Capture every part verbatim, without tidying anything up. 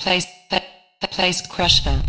Place, place, Crusher.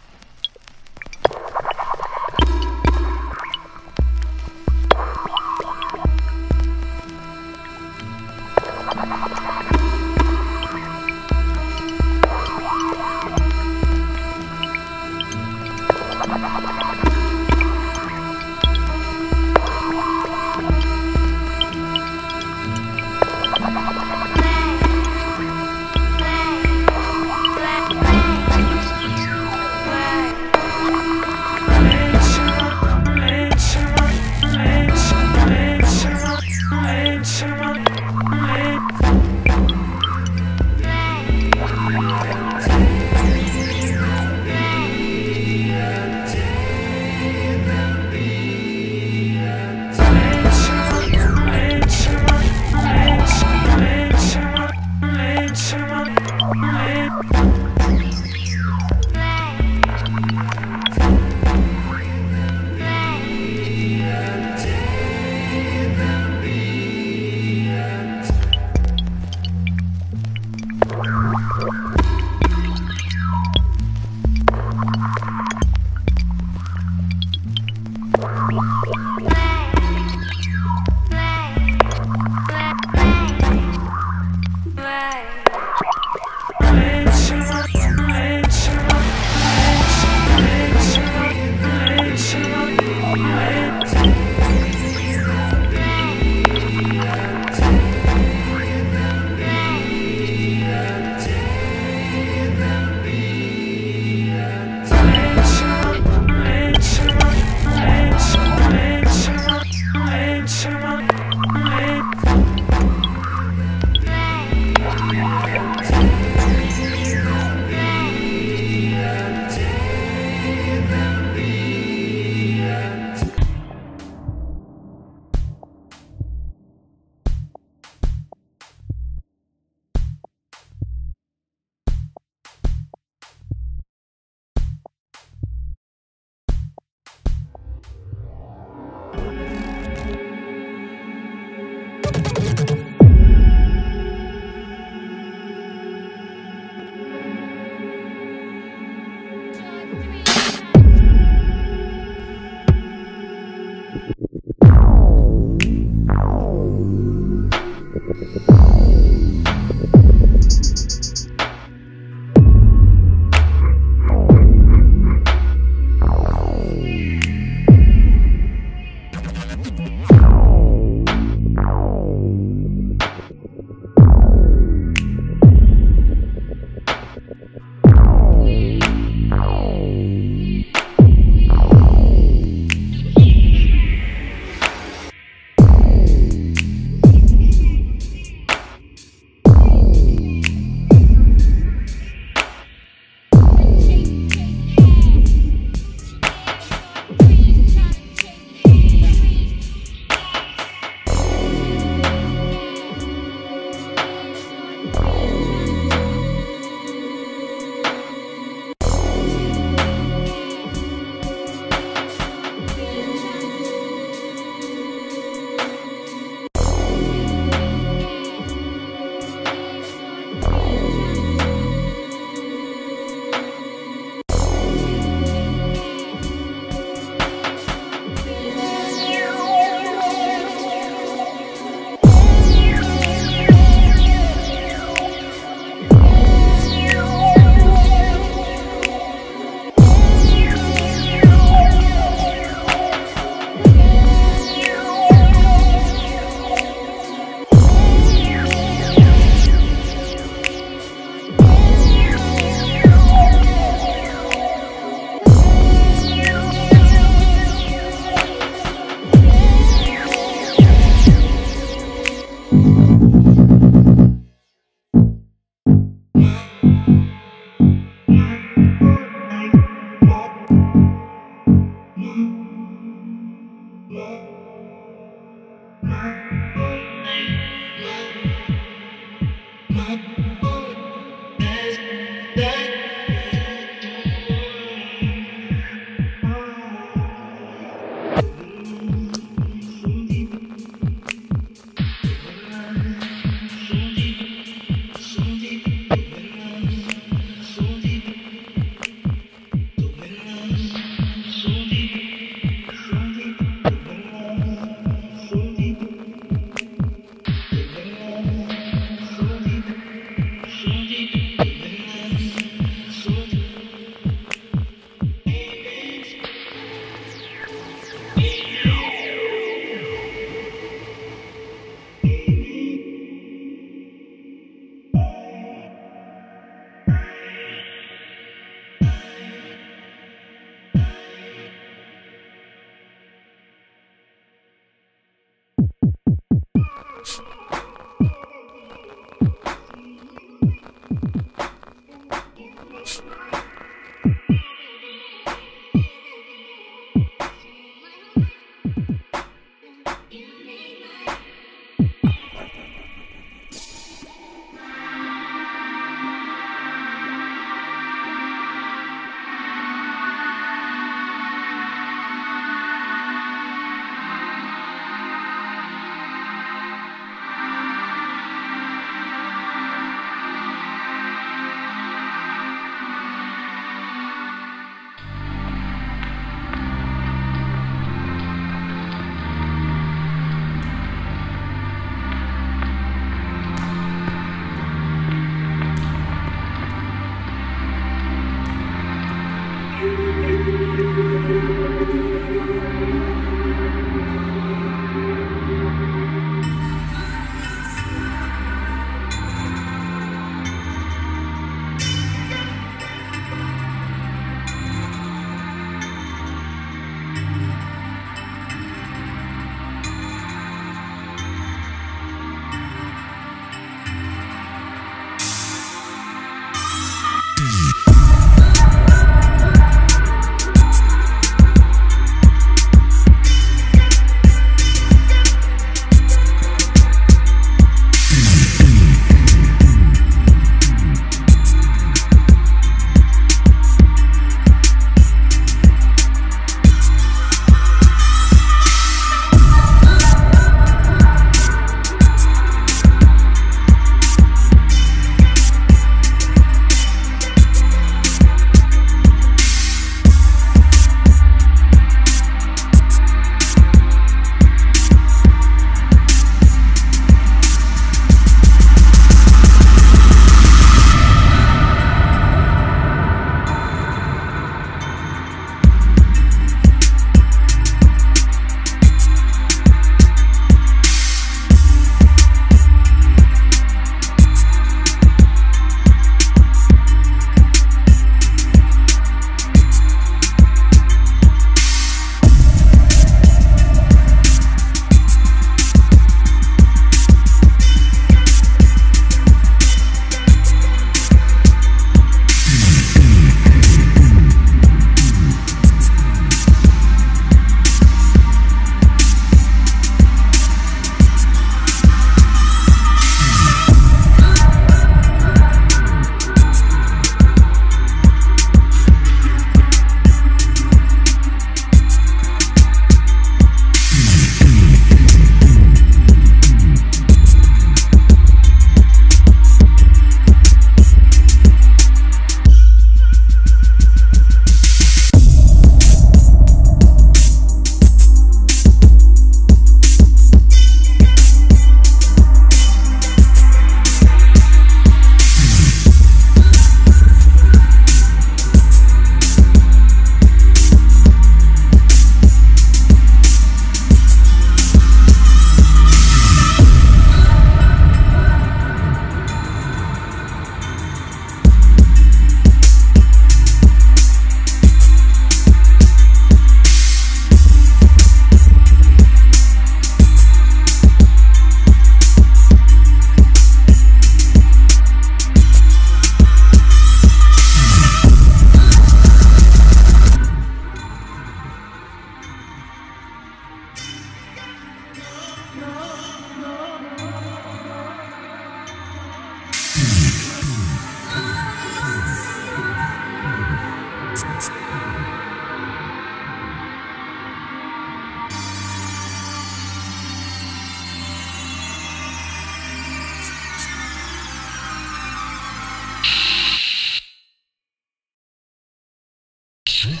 Build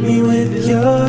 me with your